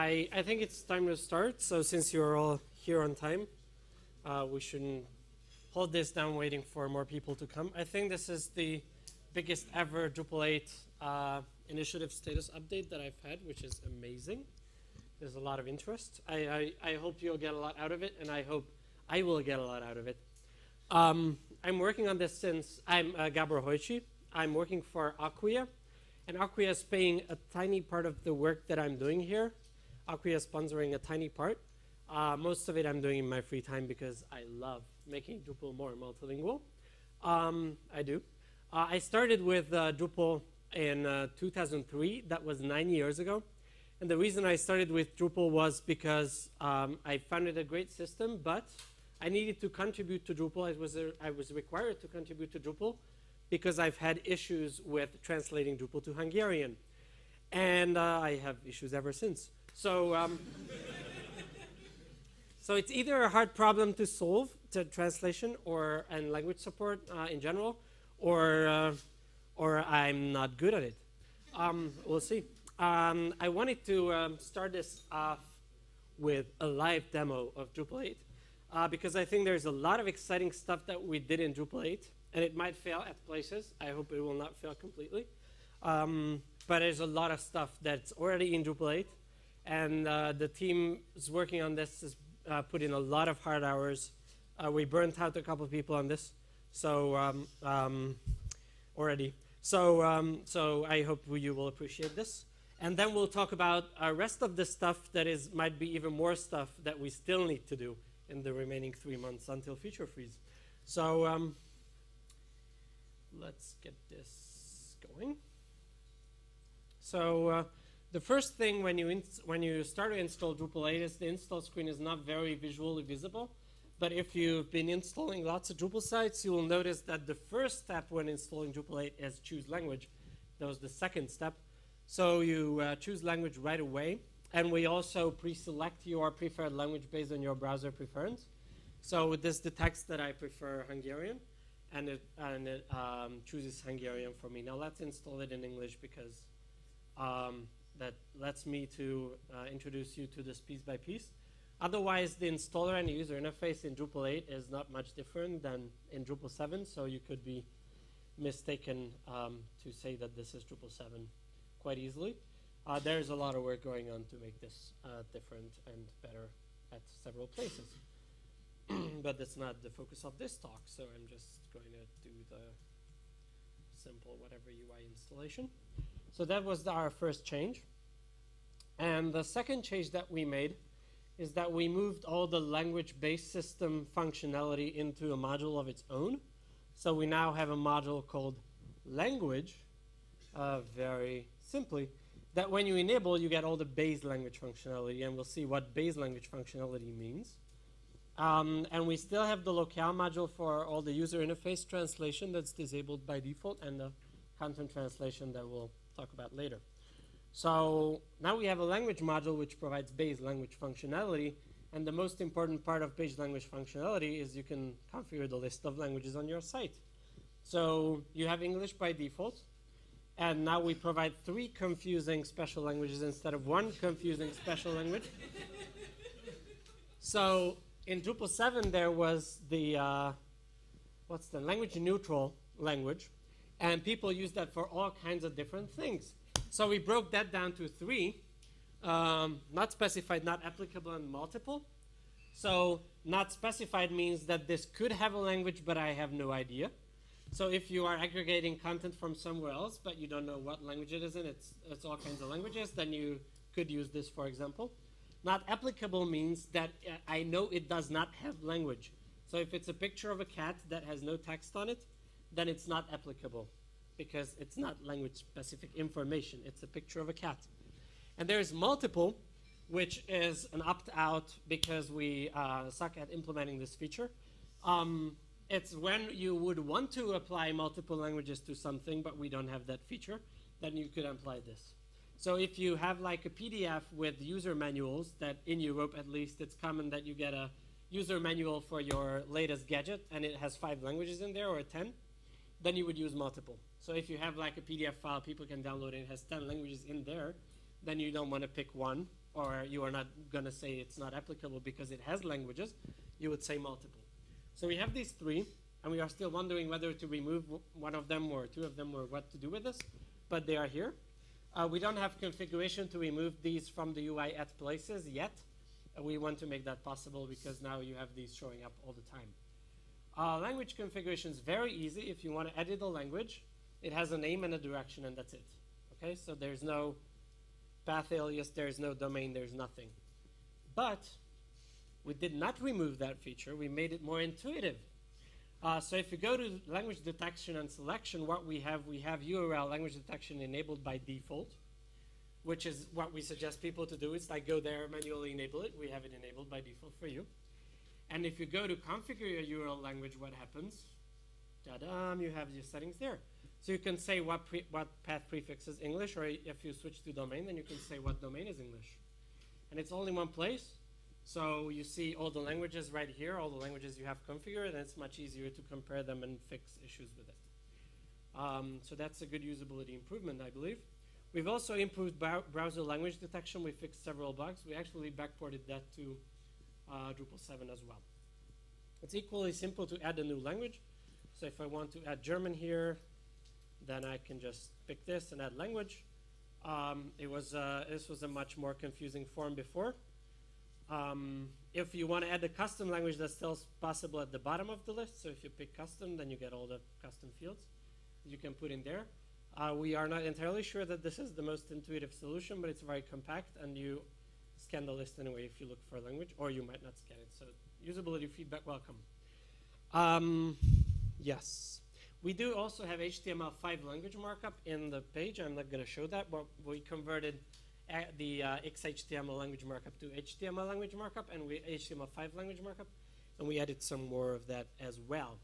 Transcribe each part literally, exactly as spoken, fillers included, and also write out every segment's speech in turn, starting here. I, I think it's time to start, so since you're all here on time, uh, we shouldn't hold this down waiting for more people to come. I think this is the biggest ever Drupal eight uh, initiative status update that I've had, which is amazing. There's a lot of interest. I, I, I hope you'll get a lot out of it, and I hope I will get a lot out of it. Um, I'm working on this since I'm uh, Gabor Hojtsy. I'm working for Acquia, and Acquia is paying a tiny part of the work that I'm doing here. Acquia is sponsoring a tiny part. Uh, most of it I'm doing in my free time because I love making Drupal more multilingual. Um, I do. Uh, I started with uh, Drupal in uh, two thousand three. That was nine years ago. And the reason I started with Drupal was because um, I found it a great system, but I needed to contribute to Drupal. I was, a, I was required to contribute to Drupal because I've had issues with translating Drupal to Hungarian. And uh, I have issues ever since. So, um, so it's either a hard problem to solve, to translation or and language support uh, in general, or uh, or I'm not good at it. Um, we'll see. Um, I wanted to um, start this off with a live demo of Drupal eight uh, because I think there's a lot of exciting stuff that we did in Drupal eight, and it might fail at places. I hope it will not fail completely, um, but there's a lot of stuff that's already in Drupal eight. And uh, the team is working on this, has uh, put in a lot of hard hours. Uh, we burnt out a couple of people on this, so um, um, already. So, um, so I hope you will appreciate this. And then we'll talk about the rest of the stuff that is might be even more stuff that we still need to do in the remaining three months until feature freeze. So um, let's get this going. So. Uh, The first thing when you, when you start to install Drupal eight is the install screen is not very visually visible. But if you've been installing lots of Drupal sites, you will notice that the first step when installing Drupal eight is choose language. That was the second step. So you uh, choose language right away. And we also pre-select your preferred language based on your browser preference. So this is the text that I prefer Hungarian. And it, and it um, chooses Hungarian for me. Now let's install it in English because um, that lets me to uh, introduce you to this piece by piece. Otherwise, the installer and user interface in Drupal eight is not much different than in Drupal seven, so you could be mistaken um, to say that this is Drupal seven quite easily. Uh, there's a lot of work going on to make this uh, different and better at several places. But that's not the focus of this talk, so I'm just going to do the simple whatever U I installation. So that was the, our first change. And the second change that we made is that we moved all the language-based system functionality into a module of its own. So we now have a module called language, uh, very simply, that when you enable, you get all the base language functionality. And we'll see what base language functionality means. Um, and we still have the locale module for all the user interface translation that's disabled by default, and the content translation that we'll talk about later. So now we have a language module which provides base language functionality, and the most important part of base language functionality is you can configure the list of languages on your site. So you have English by default, and now we provide three confusing special languages instead of one confusing special language. So in Drupal seven there was the, uh, what's the language neutral language, and people use that for all kinds of different things. So we broke that down to three, um, not specified, not applicable, and multiple. So not specified means that this could have a language, but I have no idea. So if you are aggregating content from somewhere else, but you don't know what language it is in, it's, it's all kinds of languages, then you could use this, for example. Not applicable means that uh, I know it does not have language. So if it's a picture of a cat that has no text on it, then it's not applicable because it's not language-specific information. It's a picture of a cat. And there is multiple, which is an opt-out because we uh, suck at implementing this feature. Um, it's when you would want to apply multiple languages to something, but we don't have that feature, then you could apply this. So if you have like a P D F with user manuals, that in Europe at least, it's common that you get a user manual for your latest gadget, and it has five languages in there or ten. Then you would use multiple. So if you have like a P D F file people can download and it has ten languages in there, then you don't want to pick one or you are not going to say it's not applicable because it has languages, you would say multiple. So we have these three, and we are still wondering whether to remove one of them or two of them or what to do with this, but they are here. Uh, we don't have configuration to remove these from the U I at places yet. Uh, we want to make that possible because now you have these showing up all the time. Uh, language configuration is very easy. If you want to edit a language, it has a name and a direction, and that's it. Okay, so there's no path alias, there's no domain, there's nothing. But we did not remove that feature. We made it more intuitive. Uh, so if you go to language detection and selection, what we have, we have U R L language detection enabled by default, which is what we suggest people to do. It's like go there, manually enable it. We have it enabled by default for you. And if you go to configure your U R L language, what happens? Ta-da, you have your settings there. So you can say what, pre what path prefix is English, or if you switch to domain, then you can say what domain is English. And it's all in one place. So you see all the languages right here, all the languages you have configured, and it's much easier to compare them and fix issues with it. Um, so that's a good usability improvement, I believe. We've also improved browser language detection. We fixed several bugs. We actually backported that to uh, Drupal seven as well. It's equally simple to add a new language. So if I want to add German here, then I can just pick this and add language. Um, it was, uh, this was a much more confusing form before. Um, if you want to add a custom language, that's still possible at the bottom of the list. So if you pick custom, then you get all the custom fields you can put in there. Uh, we are not entirely sure that this is the most intuitive solution, but it's very compact, and you scan the list anyway if you look for a language, or you might not scan it. So usability feedback, welcome. Um, yes. We do also have H T M L five language markup in the page. I'm not going to show that, but we converted the uh, X H T M L language markup to H T M L language markup, and we H T M L five language markup, and we added some more of that as well.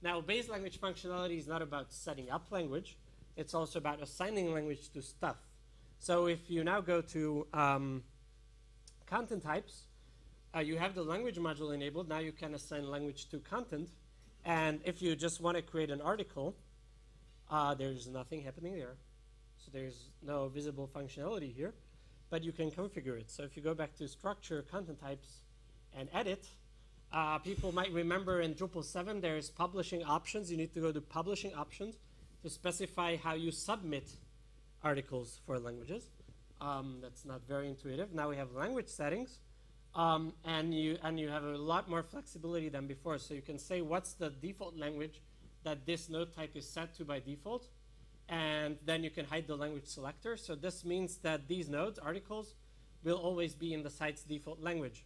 Now, base language functionality is not about setting up language. It's also about assigning language to stuff. So if you now go to um, content types, uh, you have the language module enabled. Now you can assign language to content. And if you just want to create an article, uh, there's nothing happening there. So there's no visible functionality here. But you can configure it. So if you go back to structure, content types, and edit, uh, people might remember in Drupal seven there's publishing options. You need to go to publishing options to specify how you submit articles for languages. Um, that's not very intuitive. Now we have language settings, um, and you and you have a lot more flexibility than before. So you can say what's the default language that this node type is set to by default. And then you can hide the language selector. So this means that these nodes, articles, will always be in the site's default language.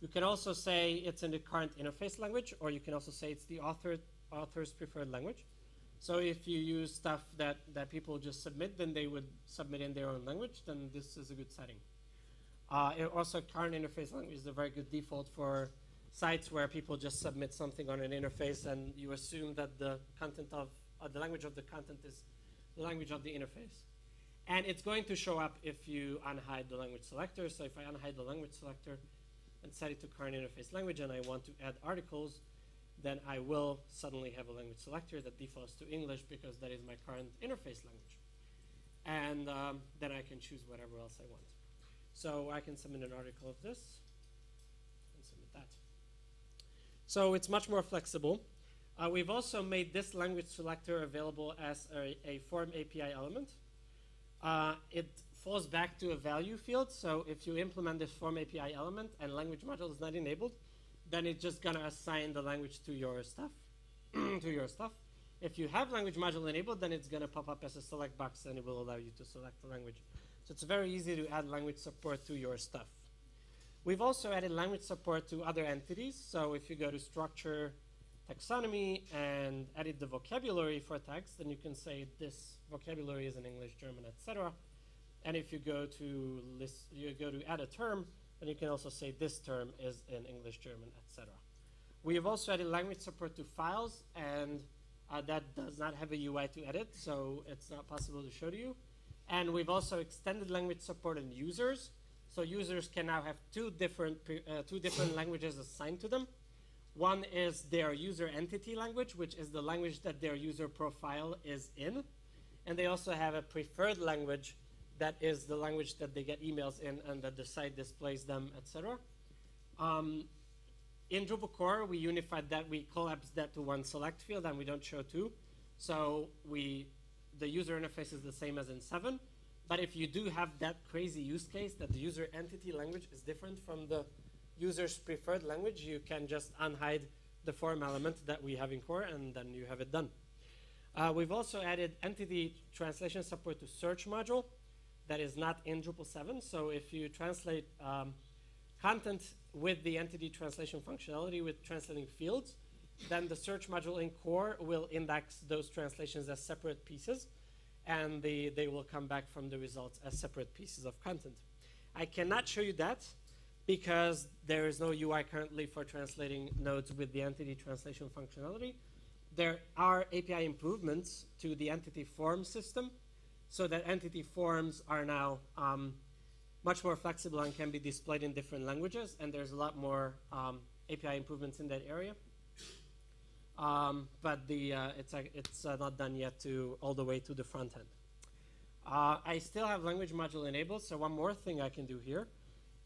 You can also say it's in the current interface language, or you can also say it's the author, author's preferred language. So if you use stuff that, that people just submit, then they would submit in their own language, then this is a good setting. Uh, also, current interface language is a very good default for sites where people just submit something on an interface, and you assume that the content of, uh, the language of the content is language of the interface. And it's going to show up if you unhide the language selector. So if I unhide the language selector and set it to current interface language and I want to add articles, then I will suddenly have a language selector that defaults to English because that is my current interface language. And um, then I can choose whatever else I want. So I can submit an article of this and submit that. So it's much more flexible. Uh, we've also made this language selector available as a, a form A P I element. Uh, it falls back to a value field, so if you implement this form A P I element and language module is not enabled, then it's just going to assign the language to your stuff. to your stuff. If you have language module enabled, then it's going to pop up as a select box and it will allow you to select the language. So it's very easy to add language support to your stuff. We've also added language support to other entities, so if you go to structure, taxonomy, and edit the vocabulary for tags, then you can say this vocabulary is in English, German, et cetera. And if you go to list, you go to add a term, then you can also say this term is in English, German, et cetera. We have also added language support to files, and uh, that does not have a U I to edit, so it's not possible to show to you. And we've also extended language support in users, so users can now have two different uh, two different languages assigned to them. One is their user entity language, which is the language that their user profile is in. And they also have a preferred language that is the language that they get emails in and that the site displays them, et cetera. Um, in Drupal core, we unified that. We collapsed that to one select field and we don't show two. So we, the user interface is the same as in seven. But if you do have that crazy use case that the user entity language is different from the user's preferred language, you can just unhide the form element that we have in core and then you have it done. Uh, we've also added entity translation support to search module that is not in Drupal seven. So if you translate um, content with the entity translation functionality with translating fields, then the search module in core will index those translations as separate pieces, and the, they will come back from the results as separate pieces of content. I cannot show you that because there is no U I currently for translating nodes with the entity translation functionality. There are A P I improvements to the entity form system so that entity forms are now um, much more flexible and can be displayed in different languages, and there's a lot more um, A P I improvements in that area. Um, but the, uh, it's, uh, it's uh, not done yet to all the way to the front end. Uh, I still have language module enabled, so one more thing I can do here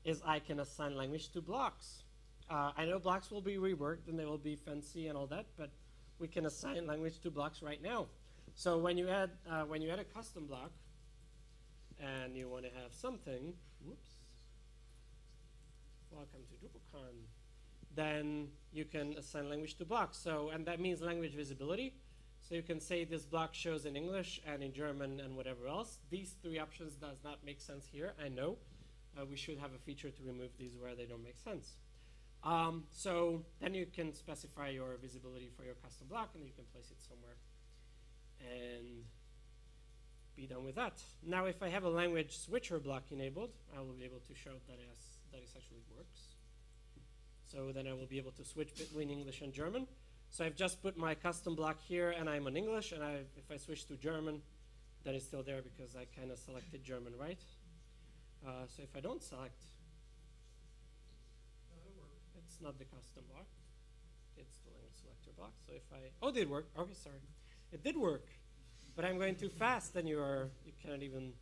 is I can assign language to blocks. Uh, I know blocks will be reworked and they will be fancy and all that, but we can assign language to blocks right now. So when you add, uh, when you add a custom block and you want to have something, whoops, welcome to DrupalCon. Then you can assign language to blocks. So, and that means language visibility. So you can say this block shows in English and in German and whatever else. These three options does not make sense here, I know. Uh, we should have a feature to remove these where they don't make sense. Um, so then you can specify your visibility for your custom block and you can place it somewhere and be done with that. Now, if I have a language switcher block enabled, I will be able to show that it, has, that it actually works. So then I will be able to switch between English and German. So I've just put my custom block here and I'm on English, and I, if I switch to German, that is still there because I kind of selected German, right? Uh, so if I don't select, no, it worked. It's not the custom block. It's the language selector block. So if I, oh, it did work. Okay, sorry. It did work, but I'm going too fast and you, are, you cannot even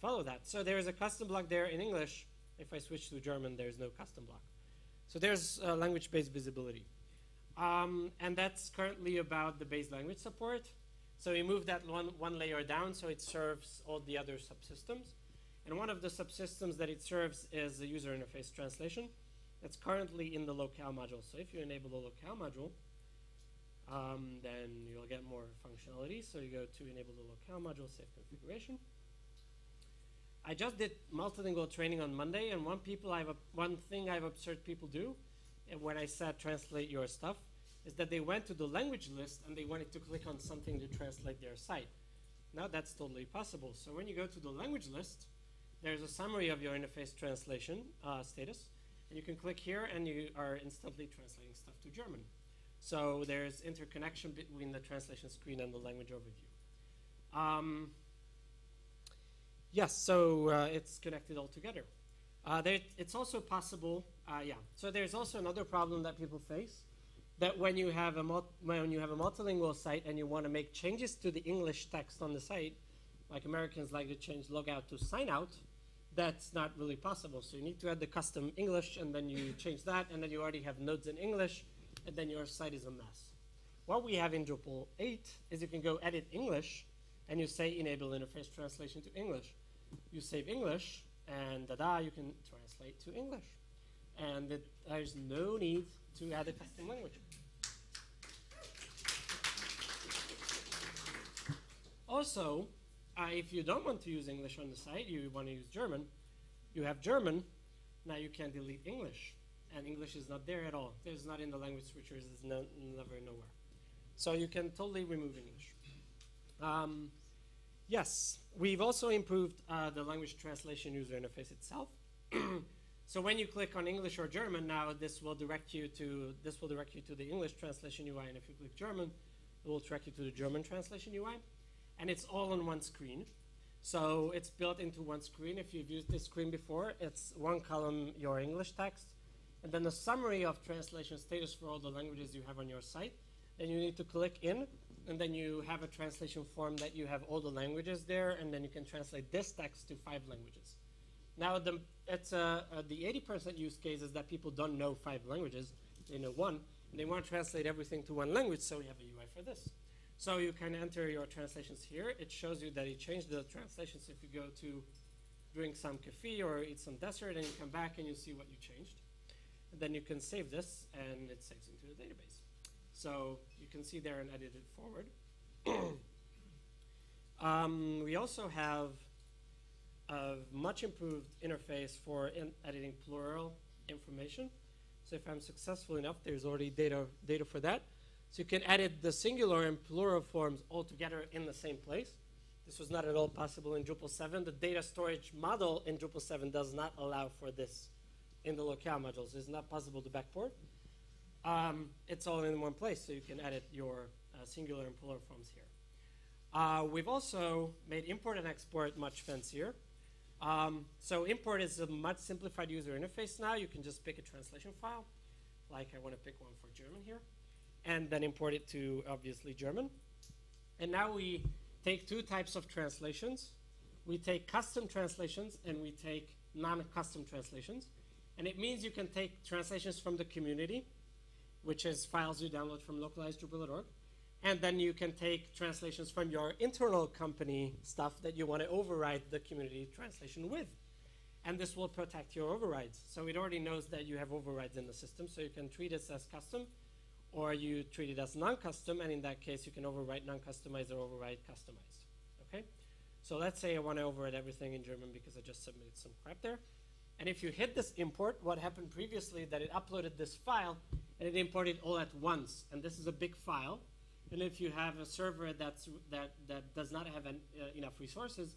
follow that. So there is a custom block there in English. If I switch to German, there is no custom block. So there's uh, language-based visibility. Um, and that's currently about the base language support. So we move that one, one layer down so it serves all the other subsystems. And one of the subsystems that it serves is the user interface translation. That's currently in the locale module. So if you enable the locale module, um, then you'll get more functionality. So you go to enable the locale module, save configuration. I just did multilingual training on Monday, and one people I've one thing I've observed people do, and when I said translate your stuff, is that they went to the language list and they wanted to click on something to translate their site. Now that's totally possible. So when you go to the language list, there's a summary of your interface translation uh, status, and you can click here, and you are instantly translating stuff to German. So there's interconnection between the translation screen and the language overview. Um, Yes, so uh, it's connected all together. Uh, there, it's also possible, uh, yeah. So there's also another problem that people face, that when you have a when you have a multilingual site and you want to make changes to the English text on the site, like Americans like to change logout to sign out, that's not really possible. So you need to add the custom English, and then you change that, and then you already have nodes in English, and then your site is a mess. What we have in Drupal eight is you can go edit English, and you say enable interface translation to English. You save English, and da-da, you can translate to English. And it, there's no need to add a custom language. Also, uh, if you don't want to use English on the site, you want to use German, you have German, now you can delete English. And English is not there at all. It's not in the language switchers, it's no, never nowhere. So you can totally remove English. Um, yes, we've also improved uh, the language translation user interface itself. So when you click on English or German, now this will direct you to this will direct you to the English translation U I, and if you click German, it will direct you to the German translation U I, and it's all on one screen. So it's built into one screen. If you've used this screen before, it's one column your English text, and then a summary of translation status for all the languages you have on your site. Then you need to click in and then you have a translation form that you have all the languages there, and then you can translate this text to five languages. Now, the it's uh, uh, the eighty percent use case is that people don't know five languages, they know one, and they want to translate everything to one language, so we have a U I for this. So you can enter your translations here. It shows you that it changed the translations if you go to drink some coffee or eat some dessert, and you come back and you see what you changed. And then you can save this, and it saves into the database. So you can see there and edit it forward. um, we also have a much improved interface for in editing plural information. So if I'm successful enough, there's already data, data for that. So you can edit the singular and plural forms all together in the same place. This was not at all possible in Drupal seven. The data storage model in Drupal seven does not allow for this in the locale modules. It's not possible to backport. Um, it's all in one place, so you can edit your uh, singular and plural forms here. Uh, we've also made import and export much fancier. Um, so import is a much simplified user interface now. You can just pick a translation file, like I want to pick one for German here, and then import it to, obviously, German. And now we take two types of translations. We take custom translations, and we take non-custom translations. And it means you can take translations from the community, which is files you download from localized drupal dot org, and then you can take translations from your internal company stuff that you want to override the community translation with. And this will protect your overrides. So it already knows that you have overrides in the system, so you can treat it as custom, or you treat it as non-custom, and in that case, you can overwrite non-customized or override customized, okay? So let's say I want to override everything in German because I just submitted some crap there. And if you hit this import, what happened previously that it uploaded this file, and it imported all at once, and this is a big file. And if you have a server that's, that, that does not have an, uh, enough resources,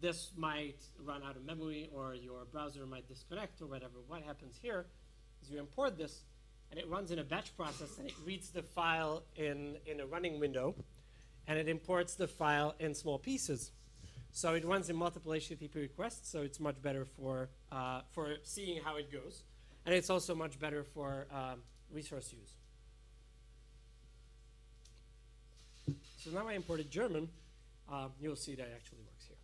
this might run out of memory, or your browser might disconnect, or whatever. What happens here is you import this, and it runs in a batch process, and it reads the file in, in a running window, and it imports the file in small pieces. So it runs in multiple H T T P requests, so it's much better for, uh, for seeing how it goes. And it's also much better for um, resource use. So now I imported German. Uh, you'll see that it actually works here.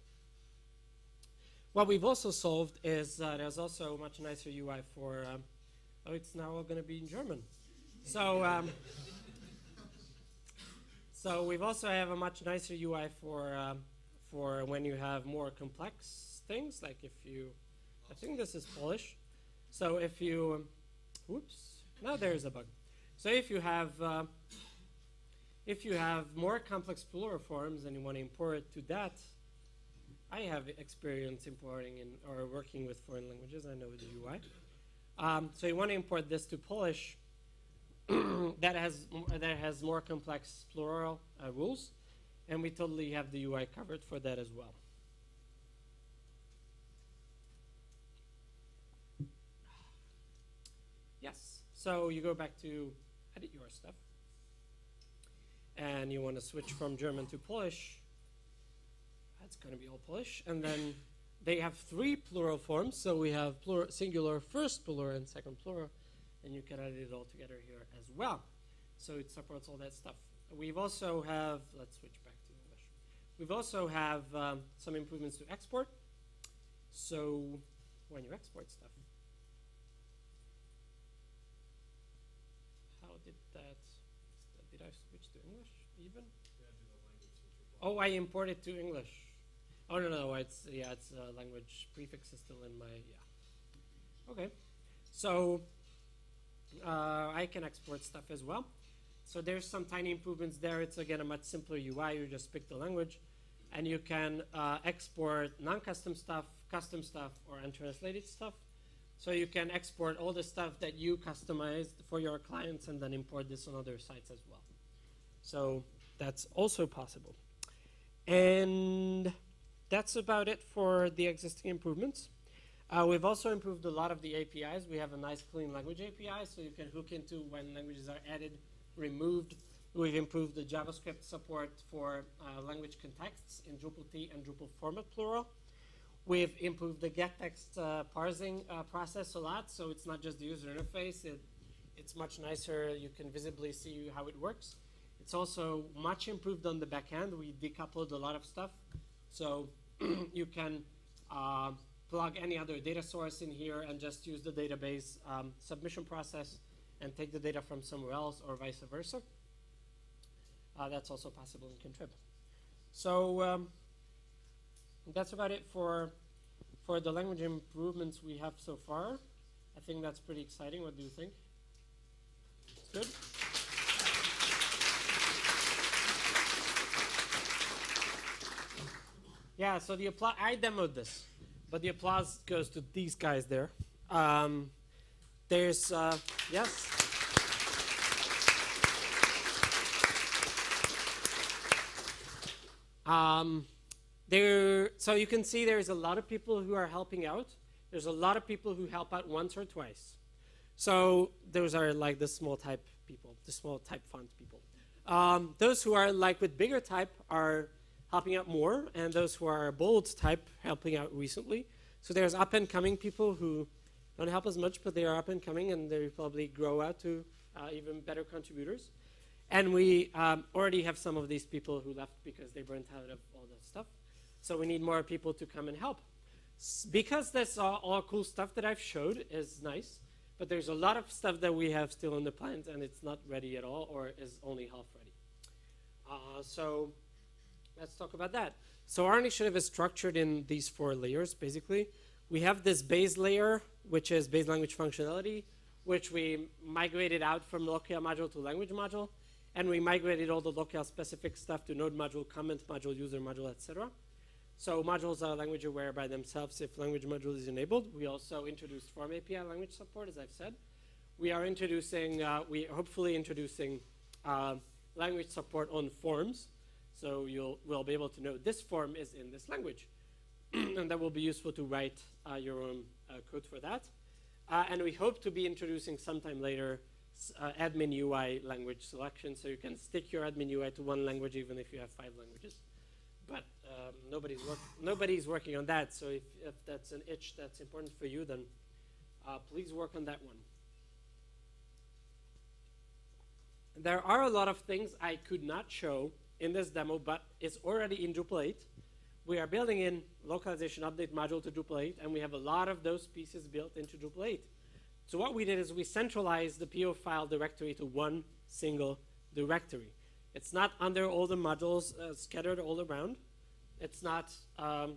What we've also solved is uh, there's also a much nicer U I for, um, oh, it's now all going to be in German. So, um, so we've also have a much nicer U I for, um, for when you have more complex things, like if you, I think this is Polish. So if you, um, oops, now there's a bug. So if you have, uh, If you have more complex plural forms and you want to import it to that, I have experience importing in, or working with foreign languages. I know the U I. Um, so you want to import this to Polish that has that has more complex plural uh, rules, and we totally have the U I covered for that as well. Yes. So you go back to edit your stuff. And you want to switch from German to Polish. That's going to be all Polish. And then they have three plural forms. So we have plural, singular, first plural, and second plural. And you can edit it all together here as well. So it supports all that stuff. We've also have, let's switch back to English. We've also have um, some improvements to export. So when you export stuff, how did that? Did I switch to English even? Oh, I imported to English. Oh no, no, it's yeah, it's uh, language prefix is still in my yeah. Okay, so uh, I can export stuff as well. So there's some tiny improvements there. It's again a much simpler U I. You just pick the language, and you can uh, export non-custom stuff, custom stuff, or untranslated stuff. So you can export all the stuff that you customized for your clients and then import this on other sites as well. So that's also possible. And that's about it for the existing improvements. Uh, we've also improved a lot of the A P Is. We have a nice clean language A P I, so you can hook into when languages are added, removed. We've improved the JavaScript support for uh, language contexts in Drupal T and Drupal format plural. We've improved the get text uh, parsing uh, process a lot, so it's not just the user interface. It, it's much nicer. You can visibly see how it works. It's also much improved on the back end. We decoupled a lot of stuff. So you can uh, plug any other data source in here and just use the database um, submission process and take the data from somewhere else or vice versa. Uh, that's also possible in Contrib. So um, that's about it for, for the language improvements we have so far. I think that's pretty exciting. What do you think? It's good? Yeah, so the applause, I demoed this, but the applause goes to these guys there. Um, there's, uh, yes? Um, there, so you can see there's a lot of people who are helping out. There's a lot of people who help out once or twice. So those are like the small type people, the small type font people. Um, those who are like with bigger type are helping out more, and those who are bold type helping out recently. So there's up and coming people who don't help as much, but they are up and coming, and they probably grow out to uh, even better contributors. And we um, already have some of these people who left because they burnt out of all that stuff. So we need more people to come and help. S because that's all, all cool stuff that I've showed is nice, but there's a lot of stuff that we have still in the plans, and it's not ready at all, or is only half ready. Uh, so. Let's talk about that. So our initiative is structured in these four layers, basically. We have this base layer, which is base language functionality, which we migrated out from locale module to language module, and we migrated all the locale specific stuff to node module, comment module, user module, et cetera. So modules are language aware by themselves if language module is enabled. We also introduced form A P I language support, as I've said. We are introducing, uh, we are hopefully introducing uh, language support on forms. So you'll will be able to know this form is in this language. And that will be useful to write uh, your own uh, code for that. Uh, and we hope to be introducing sometime later uh, admin U I language selection. So you can stick your admin U I to one language even if you have five languages. But um, nobody's, work nobody's working on that. So if, if that's an itch that's important for you, then uh, please work on that one. There are a lot of things I could not show in this demo, but it's already in Drupal eight. We are building in localization update module to Drupal eight, and we have a lot of those pieces built into Drupal eight. So what we did is we centralized the P O file directory to one single directory. It's not under all the modules uh, scattered all around. It's not um,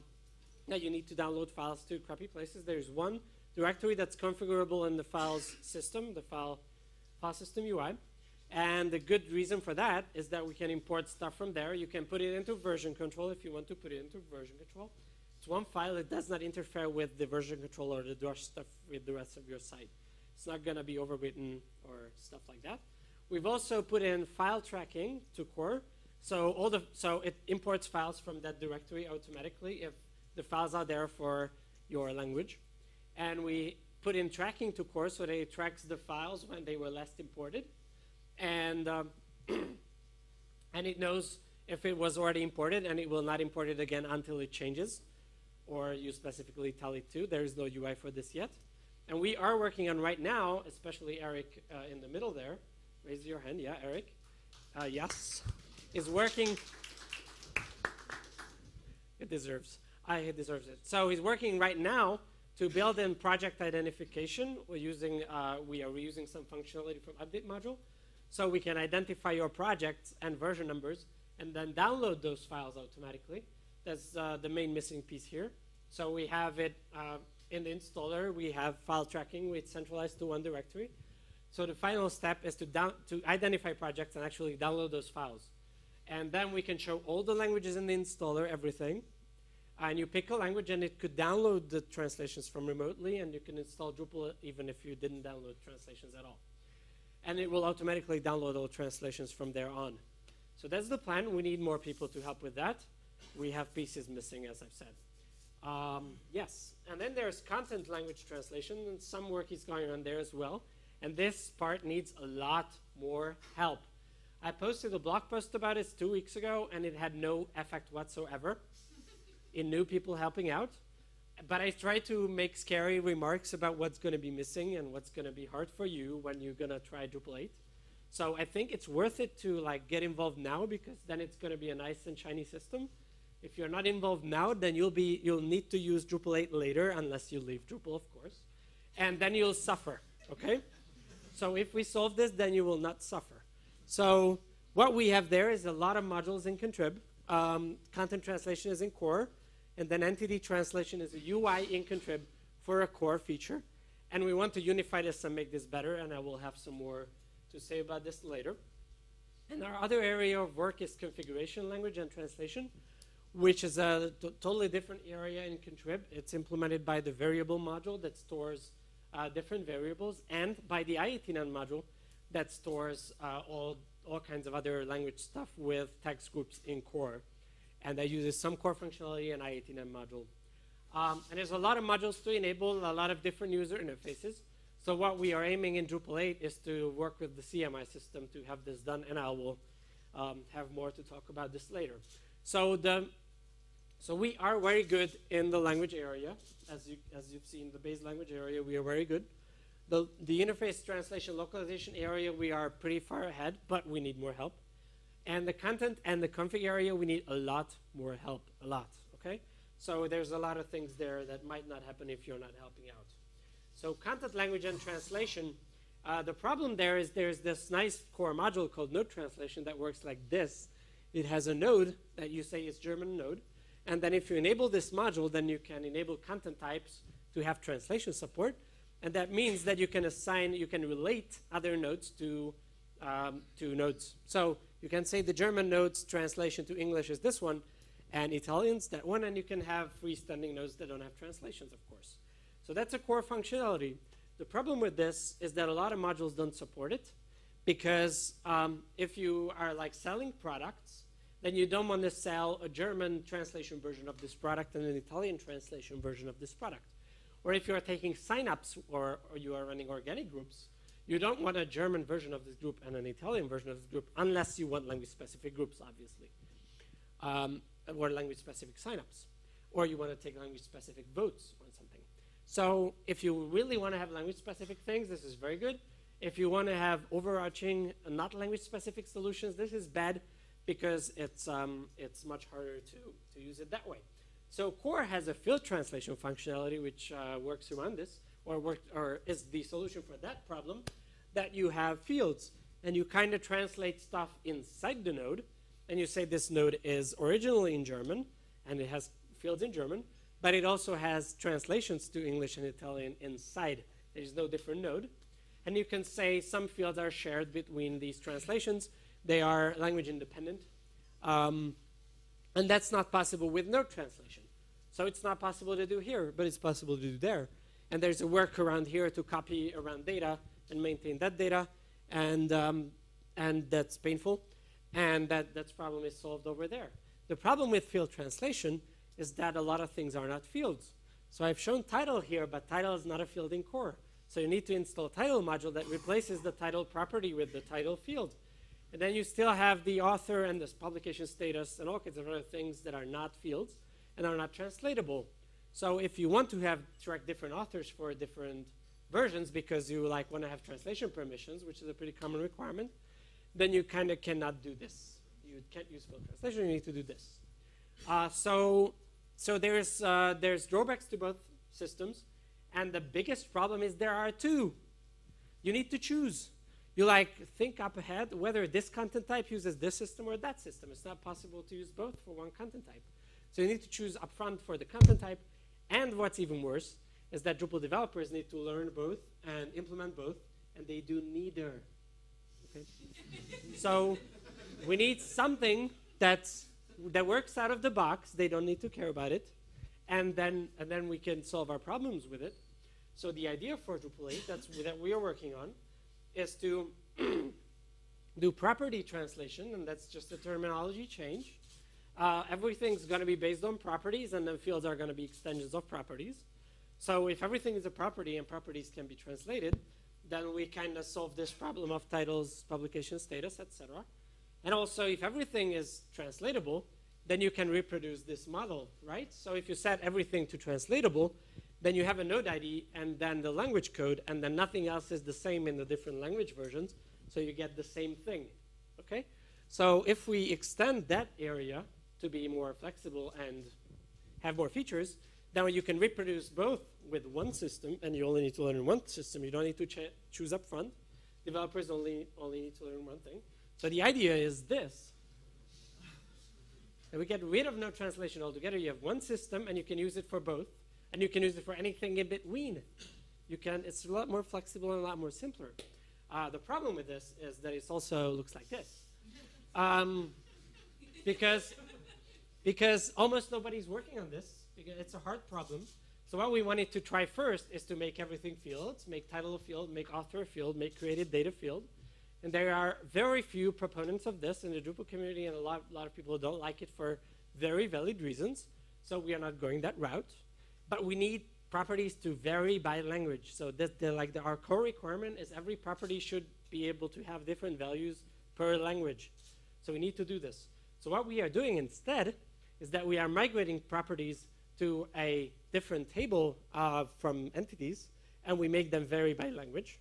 that you need to download files to crappy places. There's one directory that's configurable in the files system, the file, file system U I. And the good reason for that is that we can import stuff from there. You can put it into version control if you want to put it into version control. It's one file. It does not interfere with the version control or the dash stuff with the rest of your site. It's not going to be overwritten or stuff like that. We've also put in file tracking to core. So, all the, so it imports files from that directory automatically if the files are there for your language. And we put in tracking to core so that it tracks the files when they were last imported. And, um, and it knows if it was already imported, and it will not import it again until it changes, or you specifically tell it to. There is no U I for this yet. And we are working on right now, especially Eric uh, in the middle there. Raise your hand. Yeah, Eric. Uh, yes. Is working. It deserves. I, it deserves it. So he's working right now to build in project identification. We're using, uh, we are reusing some functionality from update module. So we can identify your projects and version numbers and then download those files automatically. That's uh, the main missing piece here. So we have it uh, in the installer. We have file tracking. It's centralized to one directory. So the final step is to, down to identify projects and actually download those files. And then we can show all the languages in the installer, everything. And you pick a language, and it could download the translations from remotely. And you can install Drupal even if you didn't download translations at all. And it will automatically download all translations from there on. So that's the plan. We need more people to help with that. We have pieces missing, as I've said. Um, yes, and then there's content language translation, and some work is going on there as well. And this part needs a lot more help. I posted a blog post about it two weeks ago, and it had no effect whatsoever in new people helping out. But I try to make scary remarks about what's going to be missing and what's going to be hard for you when you're going to try Drupal eight. So I think it's worth it to like get involved now, because then it's going to be a nice and shiny system. If you're not involved now, then you'll be you'll need to use Drupal eight later, unless you leave Drupal, of course, and then you'll suffer. Okay. So if we solve this, then you will not suffer. So what we have there is a lot of modules in contrib. Um, content translation is in core, and then entity translation is a U I in contrib for a core feature. And we want to unify this and make this better, and I will have some more to say about this later. And our other area of work is configuration language and translation, which is a totally different area in contrib. It's implemented by the variable module that stores uh, different variables, and by the I eighty-nine module that stores uh, all all kinds of other language stuff with text groups in core. And that uses some core functionality and I eighty-nine module. Um, and there's a lot of modules to enable a lot of different user interfaces. So what we are aiming in Drupal eight is to work with the C M I system to have this done, and I will um, have more to talk about this later. So, the, so we are very good in the language area. As, you, as you've seen, the base language area, we are very good. The, the interface translation localization area, we are pretty far ahead, but we need more help. And the content and the config area, we need a lot more help, a lot, okay? So there's a lot of things there that might not happen if you're not helping out. So content language and translation, uh, the problem there is there's this nice core module called node translation that works like this. It has a node that you say is German node, and then if you enable this module, then you can enable content types to have translation support. And that means that you can assign, you can relate other nodes to, um, to nodes. So you can say the German node's translation to English is this one, and Italian's that one, and you can have freestanding nodes that don't have translations, of course. So that's a core functionality. The problem with this is that a lot of modules don't support it, because um, if you are like selling products, then you don't want to sell a German translation version of this product and an Italian translation version of this product. Or if you are taking sign-ups or, or you are running organic groups, you don't want a German version of this group and an Italian version of this group, unless you want language-specific groups, obviously, um, or language-specific sign-ups. Or you want to take language-specific votes on something. So if you really want to have language-specific things, this is very good. If you want to have overarching, not language-specific solutions, this is bad, because it's, um, it's much harder to, to use it that way. So core has a field translation functionality which uh, works around this, or, work, or is the solution for that problem, that you have fields. And you kind of translate stuff inside the node, and you say this node is originally in German, and it has fields in German, but it also has translations to English and Italian inside. There's no different node. And you can say some fields are shared between these translations. They are language independent. Um, and that's not possible with node translation. So it's not possible to do here, but it's possible to do there. And there's a workaround here to copy around data and maintain that data, and, um, and that's painful. And that, that problem is solved over there. The problem with field translation is that a lot of things are not fields. So I've shown title here, but title is not a field in core. So you need to install title module that replaces the title property with the title field. And then you still have the author and this publication status and all kinds of other things that are not fields and are not translatable. So if you want to have track different authors for different versions, because you like want to have translation permissions, which is a pretty common requirement, then you kind of cannot do this. You can't use field translation. You need to do this. Uh, so so there's, uh, there's drawbacks to both systems. And the biggest problem is there are two. You need to choose. You like think up ahead whether this content type uses this system or that system. It's not possible to use both for one content type. So you need to choose upfront for the content type. And what's even worse is that Drupal developers need to learn both and implement both, and they do neither. Okay? So we need something that's, that works out of the box. They don't need to care about it. And then, and then we can solve our problems with it. So the idea for Drupal eight that's, that we are working on is to do property translation, and that's just a terminology change. Uh, everything's going to be based on properties, and then fields are going to be extensions of properties. So if everything is a property and properties can be translated, then we kind of solve this problem of titles, publication status, et cetera. And also, if everything is translatable, then you can reproduce this model, right? So if you set everything to translatable, then you have a node I D, and then the language code, and then nothing else is the same in the different language versions. so you get the same thing, okay? So if we extend that area to be more flexible and have more features, then you can reproduce both with one system, and you only need to learn one system. You don't need to ch choose up front. Developers only, only need to learn one thing. So the idea is this. And we get rid of no translation altogether. You have one system, and you can use it for both. And you can use it for anything in between. You can, it's a lot more flexible and a lot more simpler. Uh, the problem with this is that it also looks like this. Um, because, because almost nobody's working on this. Because it's a hard problem. So what we wanted to try first is to make everything fields, make title a field, make author a field, make created data field. And there are very few proponents of this in the Drupal community, and a lot, lot of people don't like it for very valid reasons. So we are not going that route. But we need properties to vary by language. So that the, like the, our core requirement is every property should be able to have different values per language. So we need to do this. So what we are doing instead is that we are migrating properties to a different table uh, from entities, and we make them vary by language.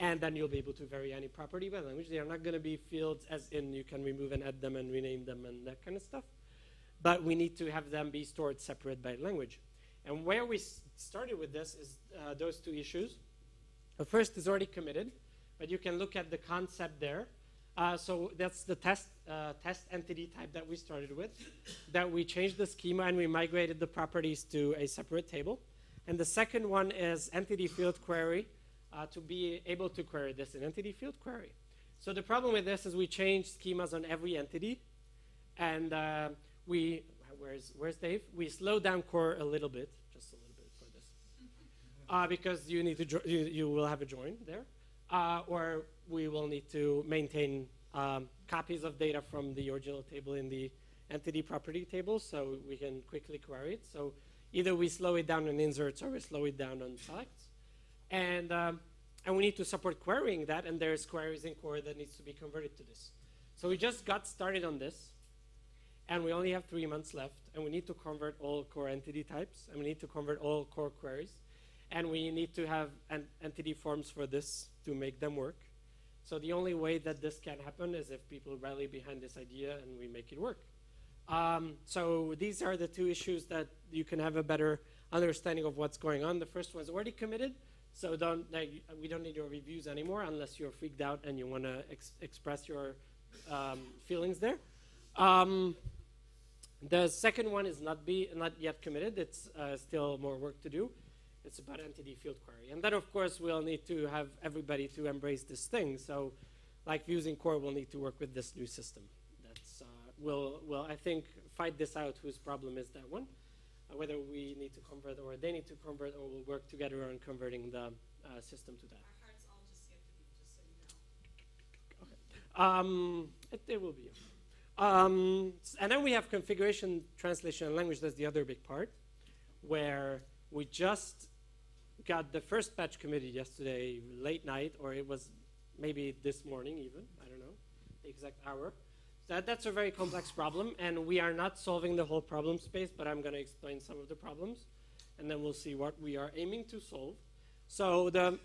And then you'll be able to vary any property by language. They are not going to be fields as in you can remove and add them and rename them and that kind of stuff. But we need to have them be stored separate by language. And where we s started with this is uh, those two issues. The first is already committed, but you can look at the concept there. Uh, so that's the test, uh, test entity type that we started with, that we changed the schema and we migrated the properties to a separate table. And the second one is entity field query, uh, to be able to query this in entity field query. So the problem with this is we changed schemas on every entity, and uh, we, where's, where's Dave? We slowed down core a little bit, just a little bit for this, uh, because you, need to you, you will have a join there. Uh, or we will need to maintain um, copies of data from the original table in the entity property table so we can quickly query it. So either we slow it down on inserts or we slow it down on selects. And, um, and we need to support querying that, and there's queries in core that needs to be converted to this. So we just got started on this, and we only have three months left, and we need to convert all core entity types, and we need to convert all core queries. And we need to have an entity forms for this to make them work. So the only way that this can happen is if people rally behind this idea and we make it work. Um, so these are the two issues that you can have a better understanding of what's going on. The first one's already committed, so don't, like, we don't need your reviews anymore unless you're freaked out and you want to ex express your um, feelings there. Um, the second one is not, be, not yet committed. It's uh, still more work to do. It's about entity field query. And then, of course, we'll need to have everybody to embrace this thing. So like views in core will need to work with this new system. That's, uh, we'll, we'll, I think, fight this out whose problem is that one, uh, whether we need to convert or they need to convert, or we'll work together on converting the uh, system to that. Our hearts all just get to be, just so you know. Okay. Um, it, it will be. Um, and then we have configuration, translation, and language. That's the other big part, where we just got the first batch committed yesterday late night, or it was maybe this morning even, I don't know, the exact hour. That, that's a very complex problem, and we are not solving the whole problem space, but I'm gonna explain some of the problems, and then we'll see what we are aiming to solve. So the,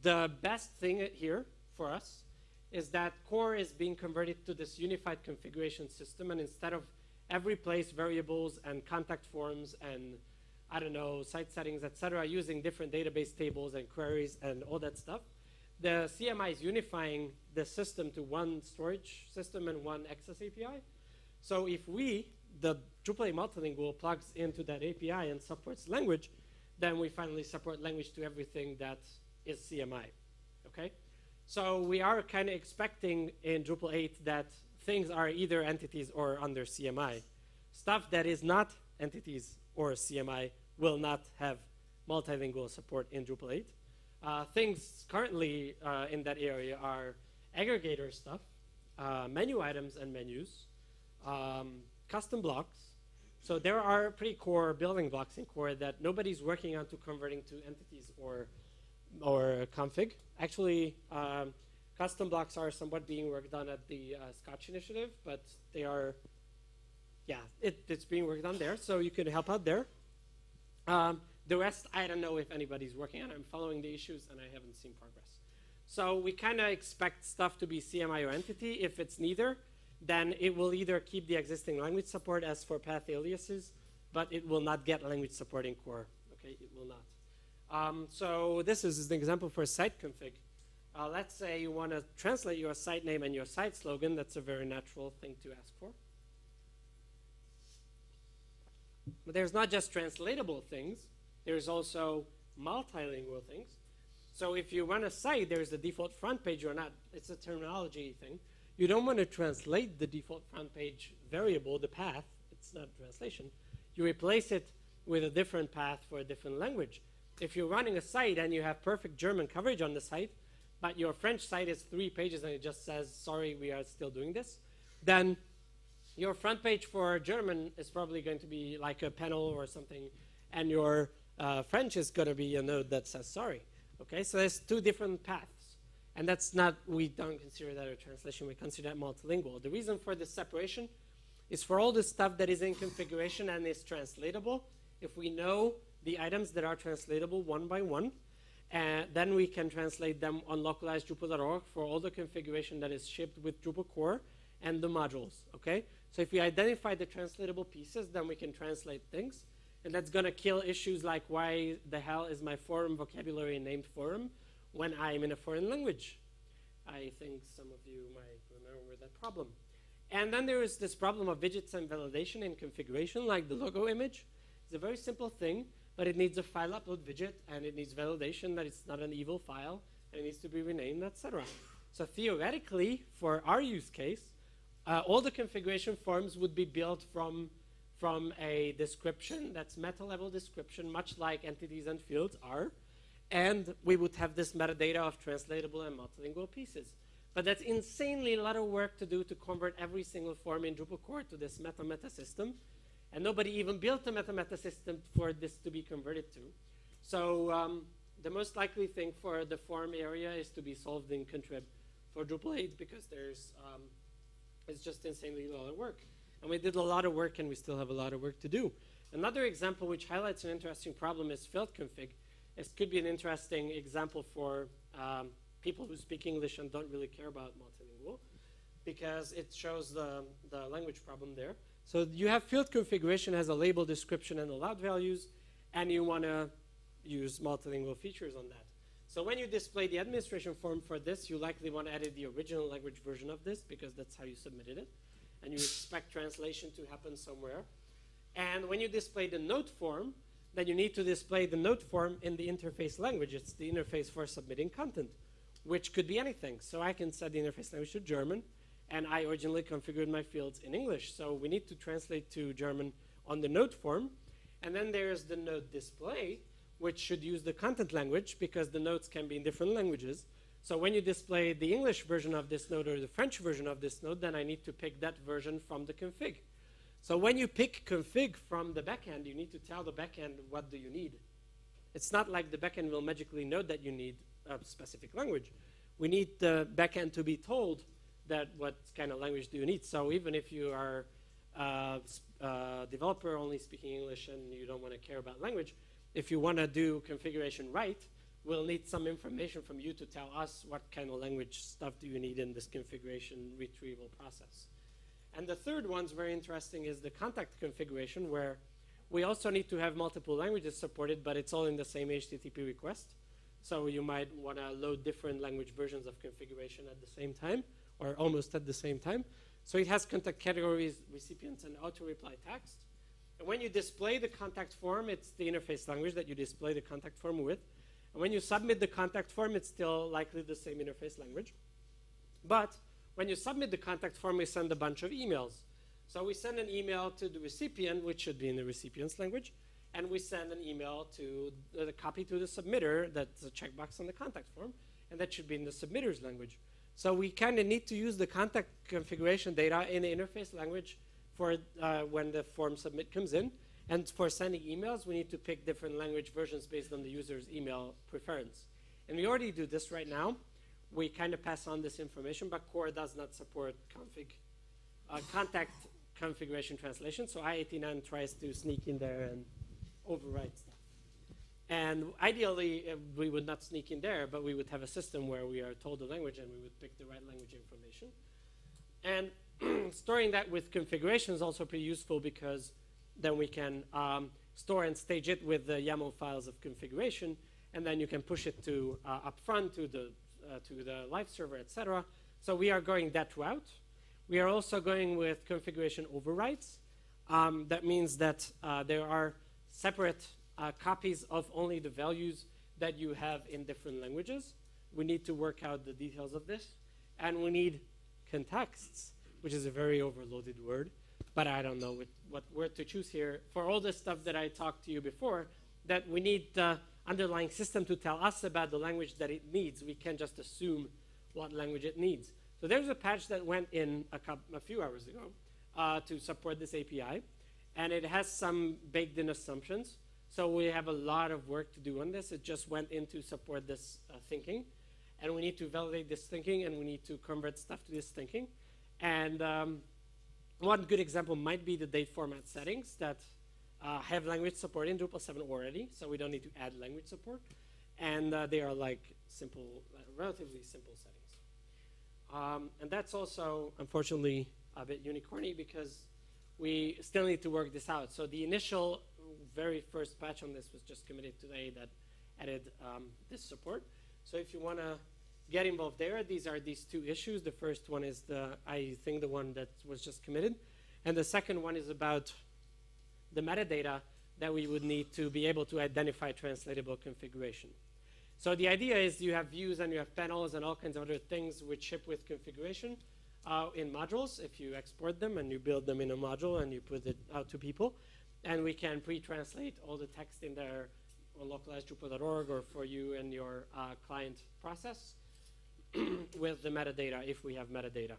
the best thing here for us is that core is being converted to this unified configuration system, and instead of every place variables and contact forms and I don't know, site settings, et cetera, using different database tables and queries and all that stuff. The C M I is unifying the system to one storage system and one access A P I. So if we, the Drupal multilingual, plugs into that A P I and supports language, then we finally support language to everything that is C M I, okay? So we are kind of expecting in Drupal eight that things are either entities or under C M I. Stuff that is not entities or C M I will not have multilingual support in Drupal eight. Uh, things currently uh, in that area are aggregator stuff, uh, menu items and menus, um, custom blocks. So there are pretty core building blocks in core that nobody's working on to converting to entities or, or config. Actually, um, custom blocks are somewhat being worked on at the uh, Scotch initiative, but they are Yeah, it, it's being worked on there, so you could help out there. Um, the rest, I don't know if anybody's working on it. I'm following the issues, and I haven't seen progress. So we kind of expect stuff to be C M I or entity. If it's neither, then it will either keep the existing language support as for path aliases, but it will not get language support in core. Okay, it will not. Um, so this is an example for site config. Uh, let's say you want to translate your site name and your site slogan. That's a very natural thing to ask for. But there's not just translatable things. There's also multilingual things. So if you run a site, there's the default front page or not. It's a terminology thing. You don't want to translate the default front page variable, the path. It's not translation. You replace it with a different path for a different language. If you're running a site and you have perfect German coverage on the site, but your French site is three pages and it just says, sorry, we are still doing this, then your front page for German is probably going to be like a panel or something, and your uh, French is going to be a node that says sorry. Okay, so there's two different paths, and that's not, we don't consider that a translation, we consider that multilingual. The reason for this separation is for all the stuff that is in configuration and is translatable, if we know the items that are translatable one by one, and uh, then we can translate them on localized Drupal dot org for all the configuration that is shipped with Drupal core and the modules, okay? So if we identify the translatable pieces, then we can translate things, and that's gonna kill issues like why the hell is my forum vocabulary named forum when I'm in a foreign language? I think some of you might remember that problem. And then there is this problem of widgets and validation and configuration, like the logo image. It's a very simple thing, but it needs a file upload widget, and it needs validation that it's not an evil file, and it needs to be renamed, et cetera. So theoretically, for our use case, Uh, all the configuration forms would be built from, from a description that's meta-level description, much like entities and fields are, and we would have this metadata of translatable and multilingual pieces. But that's insanely a lot of work to do to convert every single form in Drupal core to this meta-meta system, and nobody even built a meta-meta system for this to be converted to. So um, the most likely thing for the form area is to be solved in Contrib for Drupal eight because there's um, it's just insanely a lot of work. And we did a lot of work, and we still have a lot of work to do. Another example which highlights an interesting problem is field config. This could be an interesting example for um, people who speak English and don't really care about multilingual, because it shows the, the language problem there. So you have field configuration as a label, description, and allowed values, and you want to use multilingual features on that. So when you display the administration form for this, you likely want to edit the original language version of this because that's how you submitted it. And you expect translation to happen somewhere. And when you display the note form, then you need to display the note form in the interface language. It's the interface for submitting content, which could be anything. So I can set the interface language to German, and I originally configured my fields in English. So we need to translate to German on the note form. And then there's the note display, which should use the content language because the notes can be in different languages. So when you display the English version of this node or the French version of this node, then I need to pick that version from the config. So when you pick config from the backend, you need to tell the backend what do you need. It's not like the backend will magically know that you need a specific language. We need the backend to be told that what kind of language do you need. So even if you are a uh, developer only speaking English and you don't want to care about language, if you want to do configuration right, we'll need some information from you to tell us what kind of language stuff do you need in this configuration retrieval process. And the third one's very interesting is the contact configuration, where we also need to have multiple languages supported, but it's all in the same H T T P request. So you might want to load different language versions of configuration at the same time, or almost at the same time. So it has contact categories, recipients, and auto-reply text. When you display the contact form, it's the interface language that you display the contact form with. And when you submit the contact form, it's still likely the same interface language. But when you submit the contact form, we send a bunch of emails. So we send an email to the recipient, which should be in the recipient's language, and we send an email to uh, the copy to the submitter, that's a checkbox on the contact form, and that should be in the submitter's language. So we kind of need to use the contact configuration data in the interface language for uh, when the form submit comes in. And for sending emails, we need to pick different language versions based on the user's email preference. And we already do this right now. We kind of pass on this information, but core does not support config, uh, contact configuration translation, so I eighty-nine tries to sneak in there and overwrite stuff. And ideally, uh, we would not sneak in there, but we would have a system where we are told the language and we would pick the right language information. And storing that with configuration is also pretty useful because then we can um, store and stage it with the YAML files of configuration, and then you can push it to uh, up front to the, uh, to the live server, et cetera. So we are going that route. We are also going with configuration overrides. Um, that means that uh, there are separate uh, copies of only the values that you have in different languages. We need to work out the details of this. And we need contexts, which is a very overloaded word. But I don't know what word to choose here. For all the stuff that I talked to you before, that we need the underlying system to tell us about the language that it needs. We can't just assume what language it needs. So there's a patch that went in a, couple, a few hours ago uh, to support this A P I. And it has some baked in assumptions. So we have a lot of work to do on this. It just went in to support this uh, thinking. And we need to validate this thinking. And we need to convert stuff to this thinking. And um, one good example might be the date format settings that uh, have language support in Drupal seven already, so we don't need to add language support. And uh, they are like simple, uh, relatively simple settings. Um, and that's also, unfortunately, a bit unicorny because we still need to work this out. So the initial very first patch on this was just committed today that added um, this support. So if you want to get involved there, these are these two issues. The first one is the, I think, the one that was just committed. And the second one is about the metadata that we would need to be able to identify translatable configuration. So the idea is you have views and you have panels and all kinds of other things which ship with configuration uh, in modules if you export them and you build them in a module and you put it out to people. And we can pre-translate all the text in there on localized drupal dot org or for you and your uh, client process. With the metadata, if we have metadata.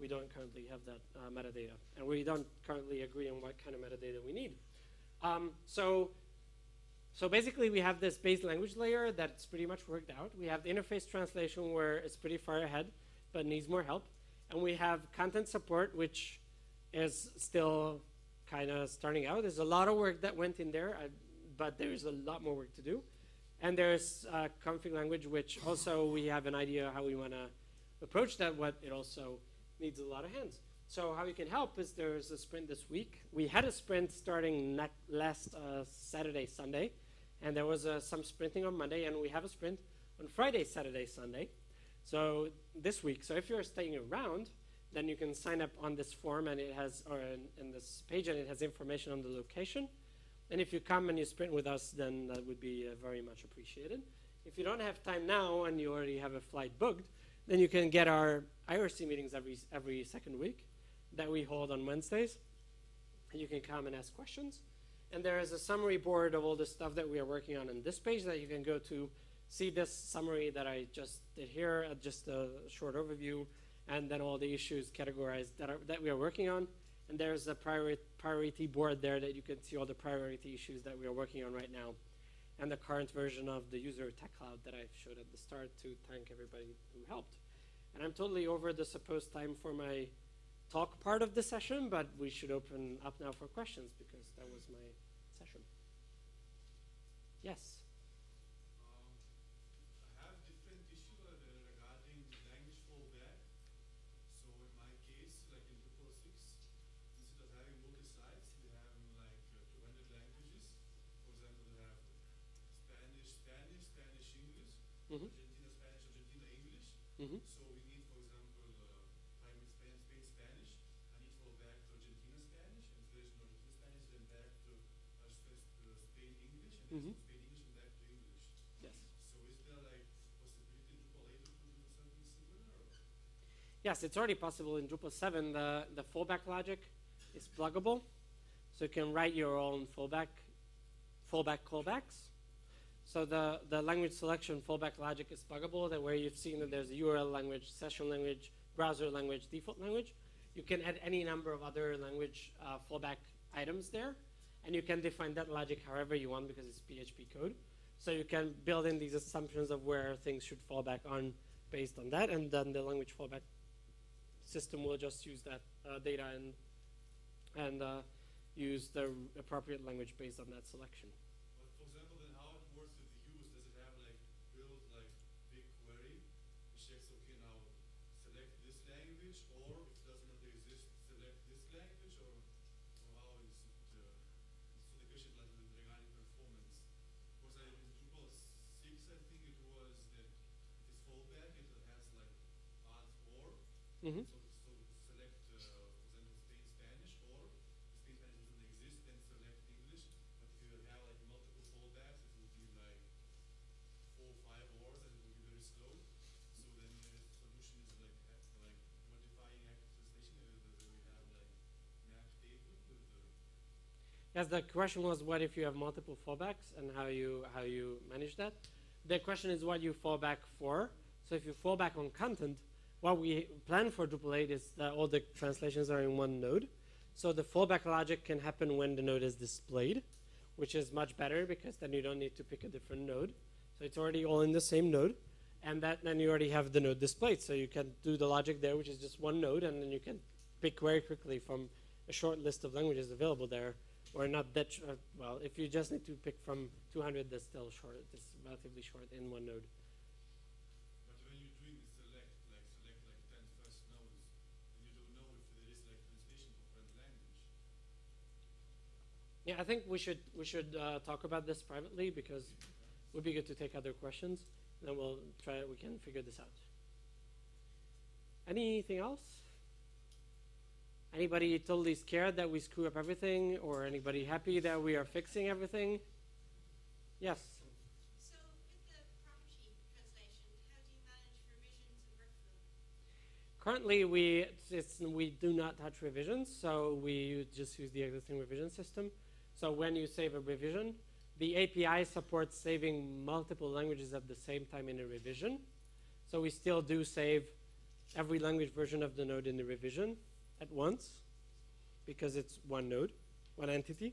We don't currently have that uh, metadata. And we don't currently agree on what kind of metadata we need. Um, so, so basically, we have this base language layer that's pretty much worked out. We have the interface translation, where it's pretty far ahead, but needs more help. And we have content support, which is still kind of starting out. There's a lot of work that went in there, I, but there is a lot more work to do. And there's uh, config language, which also we have an idea how we want to approach that, but it also needs a lot of hands. So how we can help is there's a sprint this week. We had a sprint starting last uh, Saturday, Sunday. And there was uh, some sprinting on Monday. And we have a sprint on Friday, Saturday, Sunday. So this week. So if you're staying around, then you can sign up on this form, and it has, or in, in this page, and it has information on the location. And if you come and you sprint with us, then that would be uh, very much appreciated. If you don't have time now and you already have a flight booked, then you can get our I R C meetings every, every second week that we hold on Wednesdays. And you can come and ask questions. And there is a summary board of all the stuff that we are working on in this page that you can go to see this summary that I just did here, uh, just a short overview, and then all the issues categorized that, are, that we are working on. And there's a priori priority board there that you can see all the priority issues that we are working on right now and the current version of the user tech cloud that I showed at the start to thank everybody who helped. And I'm totally over the supposed time for my talk part of the session, but we should open up now for questions because that was my session. Yes? Mm-hmm. Argentina Spanish, Argentina English. Mm-hmm. So we need, for example, uh, I'm in Spain, Spain Spanish. I need to go back to Argentina Spanish, and if there's no Argentina Spanish, then back to uh, Spain English, and mm-hmm. Spain English and back to English. Yes. So is there like possibility in Drupal eight to do something similar? Or? Yes, it's already possible in Drupal seven. The the fallback logic is pluggable, so you can write your own fallback fallback callbacks. So the, the language selection fallback logic is pluggable, that where you've seen that there's a U R L language, session language, browser language, default language. You can add any number of other language uh, fallback items there. And you can define that logic however you want because it's P H P code. So you can build in these assumptions of where things should fall back on based on that. And then the language fallback system will just use that uh, data and, and uh, use the appropriate language based on that selection. But for example, then how it works language, or if it does not exist, select this language, or, or how is it uh, so negotiated like regarding performance? Because in Drupal six, I think it was that this fallback, it has like add or, mm-hmm. so, so select uh, then stay in Spanish, or if Spanish doesn't exist, then select English. But if you have like multiple fallbacks, it will be like four or five ors, and it will be very slow. So then the solution is like like modifying active translation. We have like map table with the. Yes, the question was what if you have multiple fallbacks and how you how you manage that. The question is what you fall back for. So if you fall back on content, what we plan for Drupal eight is that all the translations are in one node. So the fallback logic can happen when the node is displayed, which is much better because then you don't need to pick a different node. So it's already all in the same node. And that, then you already have the node displayed. So you can do the logic there, which is just one node, and then you can pick very quickly from a short list of languages available there, or not that, sh well, if you just need to pick from two hundred, that's still short, it's relatively short in one node. But when you're doing the select, like select like ten first nodes, and you don't know if there is like translation for French language. Yeah, I think we should, we should uh, talk about this privately, because it would be good to take other questions. Then we'll try it. We can figure this out. Anything else? Anybody totally scared that we screw up everything, or anybody happy that we are fixing everything? Yes. So with the property translation, how do you manage revisions and workflow? Currently, we it's, we do not touch revisions, so we just use the existing revision system. So when you save a revision. The A P I supports saving multiple languages at the same time in a revision. So we still do save every language version of the node in the revision at once, because it's one node, one entity.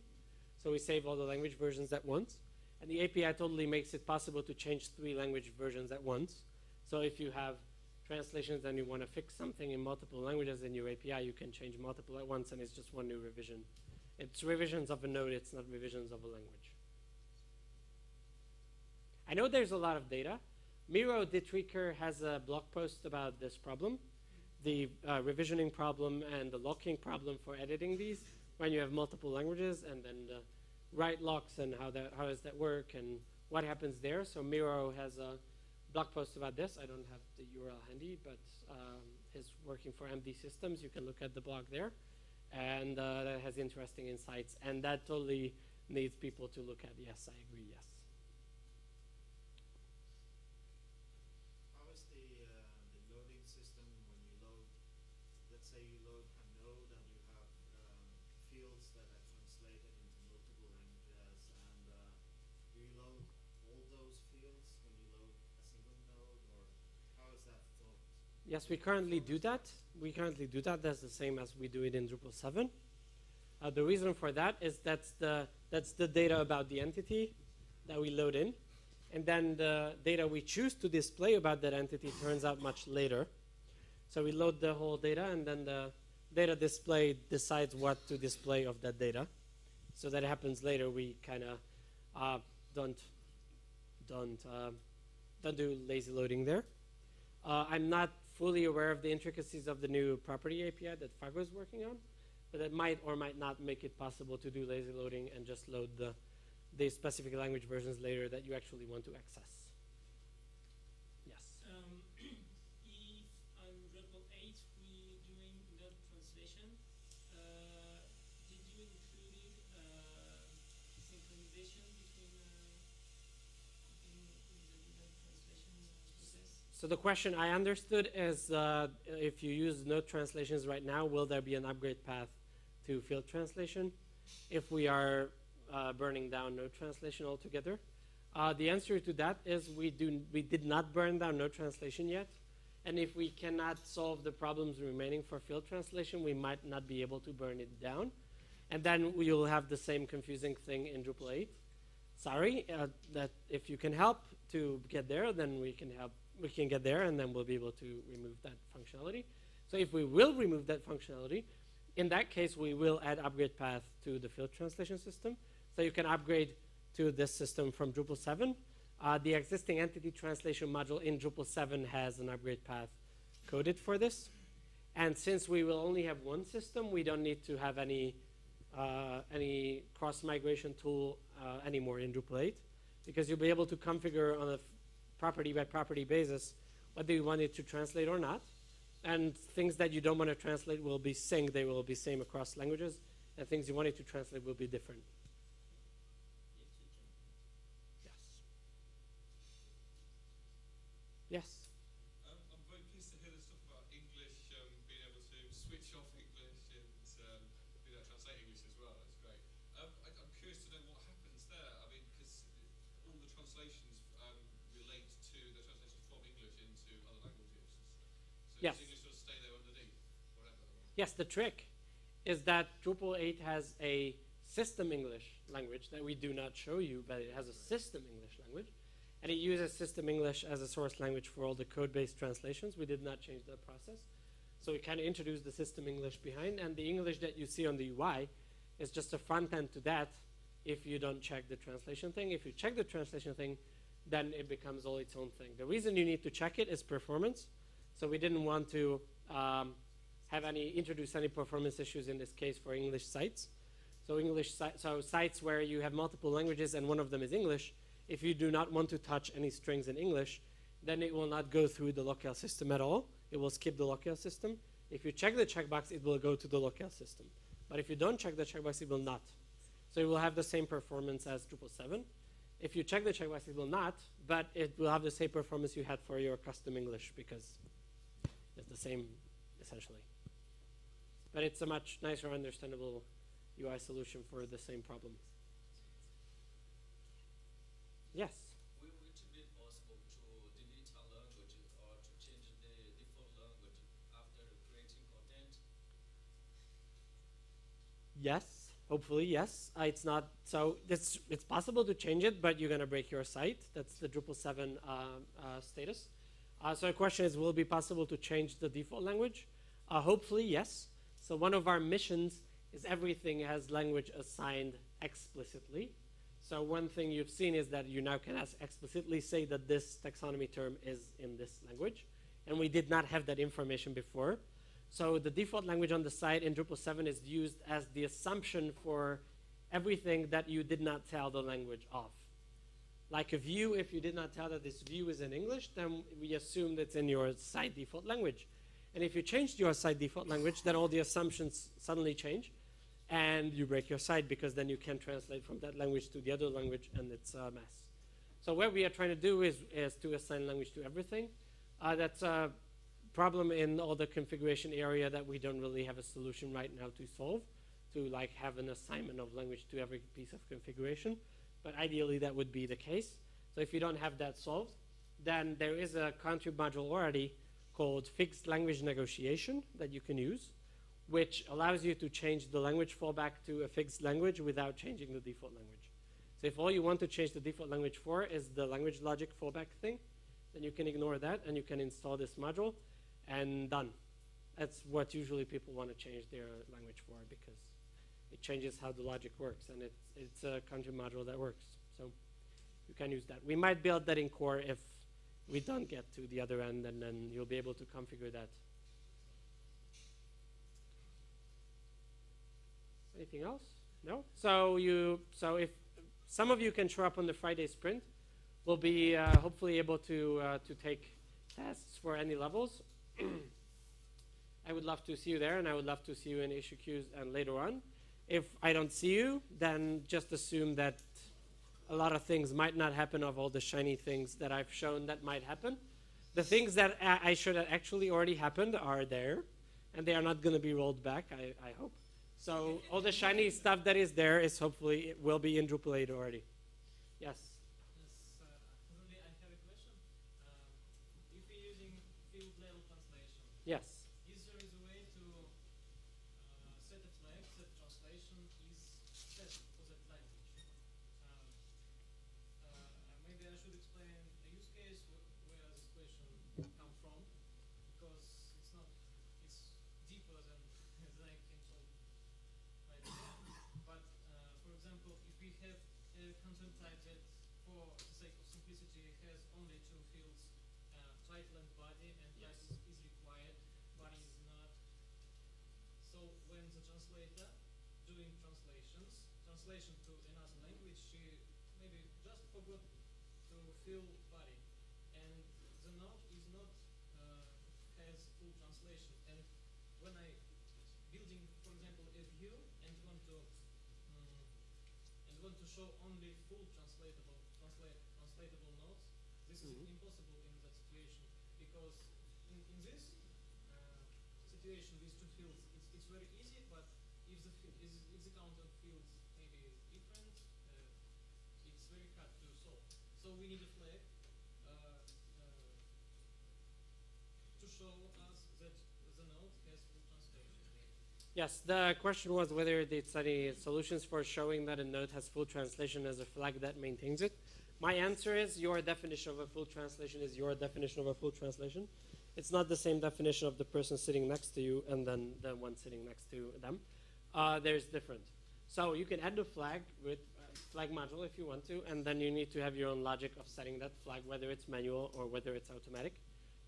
So we save all the language versions at once. And the A P I totally makes it possible to change three language versions at once. So if you have translations and you want to fix something in multiple languages in your A P I, you can change multiple at once, and it's just one new revision. It's revisions of a node, it's not revisions of a language. I know there's a lot of data. Miro Dittricher has a blog post about this problem, the uh, revisioning problem and the locking problem for editing these when you have multiple languages, and then the write locks and how, that, how does that work and what happens there. So Miro has a blog post about this. I don't have the U R L handy, but um, he's working for M D Systems. You can look at the blog there. And uh, that has interesting insights. And that totally needs people to look at. Yes, I agree, yes. You load a node and you have um, fields that are translated into multiple languages, and uh, do you load all those fields when you load a single node, or how is that thought? Yes, we currently do that. We currently do that. That's the same as we do it in Drupal seven. Uh, the reason for that is that's the, that's the data about the entity that we load in, and then the data we choose to display about that entity turns out much later. So we load the whole data, and then the data display decides what to display of that data. So that happens later. We kind of uh, don't don't uh, don't do lazy loading there. Uh, I'm not fully aware of the intricacies of the new property A P I that Fargo is working on, but that might or might not make it possible to do lazy loading and just load the the specific language versions later that you actually want to access. Yes. Um, So the question I understood is, uh, if you use node translations right now, will there be an upgrade path to field translation if we are uh, burning down node translation altogether? Uh, the answer to that is we, do, we did not burn down node translation yet. And if we cannot solve the problems remaining for field translation, we might not be able to burn it down. And then we will have the same confusing thing in Drupal eight. Sorry, uh, that if you can help to get there, then we can help. We can get there, and then we'll be able to remove that functionality. So if we will remove that functionality, in that case, we will add upgrade path to the field translation system. So you can upgrade to this system from Drupal seven. Uh, the existing entity translation module in Drupal seven has an upgrade path coded for this. And since we will only have one system, we don't need to have any uh, any cross-migration tool uh, anymore in Drupal eight, because you'll be able to configure on a property-by-property basis whether you want it to translate or not. And things that you don't want to translate will be synced. They will be same across languages. And things you wanted to translate will be different. Yes. Yes. Um, I'm very pleased to hear the stuff about English, um, being able to switch off English and um, be able to translate English as well. That's great. Um, I, I'm curious to know what happens there. I mean, because all the translations um, relate to the translation from English into other languages. So yes. Does English sort of stay there underneath? Whatever. Yes, the trick is that Drupal eight has a system English language that we do not show you, but it has a system English language. And it uses system English as a source language for all the code-based translations. We did not change that process. So we kind of introduced the system English behind. And the English that you see on the U I is just a front end to that if you don't check the translation thing. If you check the translation thing, then it becomes all its own thing. The reason you need to check it is performance. So we didn't want to um, have any, introduce any performance issues in this case for English sites. So English si so sites where you have multiple languages and one of them is English, if you do not want to touch any strings in English, then it will not go through the locale system at all. It will skip the locale system. If you check the checkbox, it will go to the locale system. But if you don't check the checkbox, it will not. So it will have the same performance as Drupal seven. If you check the checkbox, it will not, but it will have the same performance you had for your custom English because it's the same, essentially. But it's a much nicer, understandable U I solution for the same problem. Yes. Would it be possible to delete a language or to change the default language after creating content? Yes, hopefully, yes. Uh, it's not so. It's it's possible to change it, but you're gonna break your site. That's the Drupal seven uh, uh, status. Uh, so the question is, will it be possible to change the default language? Uh, hopefully, yes. So one of our missions is everything has language assigned explicitly. So one thing you've seen is that you now can explicitly say that this taxonomy term is in this language. And we did not have that information before. So the default language on the site in Drupal seven is used as the assumption for everything that you did not tell the language of. Like a view, if you did not tell that this view is in English, then we assume that's in your site default language. And if you changed your site default language, then all the assumptions suddenly change. And you break your site because then you can translate from that language to the other language, and it's a mess. So what we are trying to do is, is to assign language to everything. Uh, that's a problem in all the configuration area that we don't really have a solution right now to solve, to like have an assignment of language to every piece of configuration. But ideally, that would be the case. So if you don't have that solved, then there is a contrib module already called fixed language negotiation that you can use, which allows you to change the language fallback to a fixed language without changing the default language. So if all you want to change the default language for is the language logic fallback thing, then you can ignore that and you can install this module and done. That's what usually people want to change their language for because it changes how the logic works and it's, it's a contrib module that works. So you can use that. We might build that in core if we don't get to the other end, and then you'll be able to configure that. Anything else? No? So you, so if some of you can show up on the Friday sprint, we'll be uh, hopefully able to uh, to take tests for any levels. I would love to see you there, and I would love to see you in issue queues and later on. If I don't see you, then just assume that a lot of things might not happen of all the shiny things that I've shown that might happen. The things that I should have actually already happened are there, and they are not going to be rolled back, I, I hope. So all the shiny stuff that is there is hopefully it will be in Drupal eight already. Yes? Yes, uh, I have a question. Um, if you're using field level translation, yes. Is there a way to uh, set a flag that translation is set for that language? Um, uh, maybe I should explain the use case wh where this question comes from, because it's not, it's deeper than I can solve. But, uh, for example, if we have a content type that, for the sake of simplicity, has only two fields, uh, title and body, and yes, title is required, body is not, So when the translator doing translations, translation to another language, she maybe just forgot to fill body, and the note is not uh, has full translation. And when I building, for example, a view and want to um, and want to show only full translatable translate, translatable notes, this mm-hmm. is impossible in that situation, because in, in this uh, situation with two fields, it's, it's very easy, but if the, is, if the count of fields maybe is different, uh, it's very hard to solve. So we need a flag uh, uh, to show us that the node has full translation. Yes, the question was whether they study solutions for showing that a node has full translation as a flag that maintains it. My answer is your definition of a full translation is your definition of a full translation. It's not the same definition of the person sitting next to you and then the one sitting next to them. Uh, there's different. So you can add a flag with a flag module if you want to, and then you need to have your own logic of setting that flag, whether it's manual or whether it's automatic.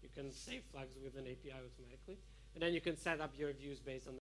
You can save flags with an A P I automatically, and then you can set up your views based on